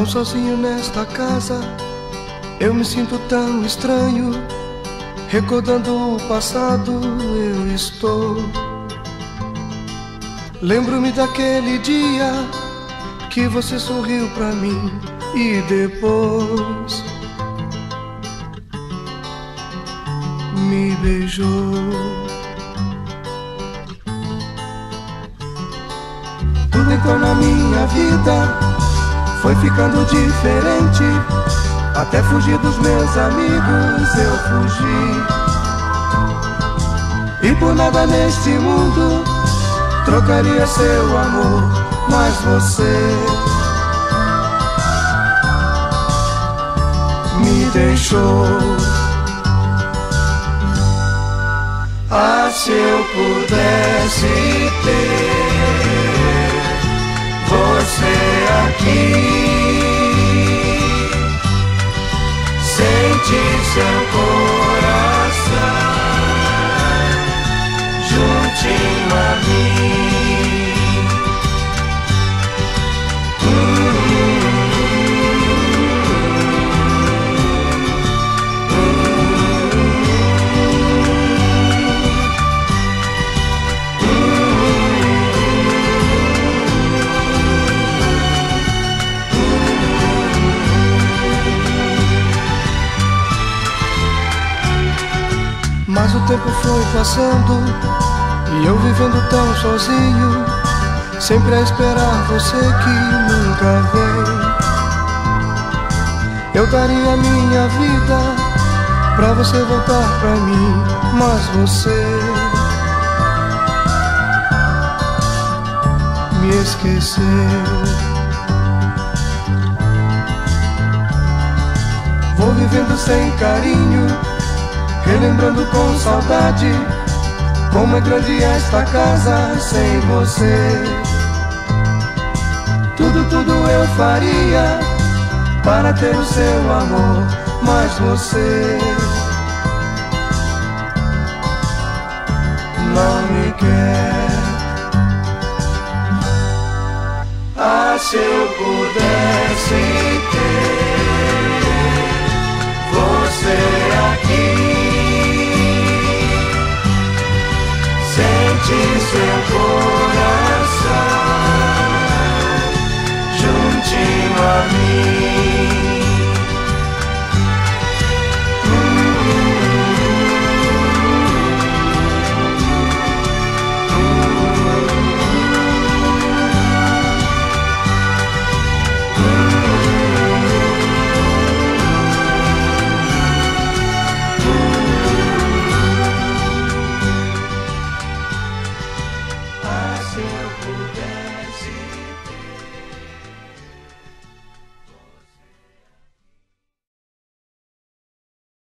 Tão sozinho nesta casa, eu me sinto tão estranho. Recordando o passado, eu estou. Lembro-me daquele dia que você sorriu pra mim e depois me beijou. Tudo então na minha vida foi ficando diferente. Até fugir dos meus amigos eu fugi. E por nada neste mundo trocaria seu amor, mas você me deixou. Ah, se eu pudesse ter você aqui, sentir seu coração juntinho a mim. Mas o tempo foi passando e eu vivendo tão sozinho, sempre a esperar você que nunca vem. Eu daria minha vida pra você voltar pra mim, mas você me esqueceu. Vou vivendo sem carinho, relembrando com saudade como é grande esta casa sem você. Tudo eu faria para ter o seu amor, mas você não me quer. Ah, se eu pudesse ter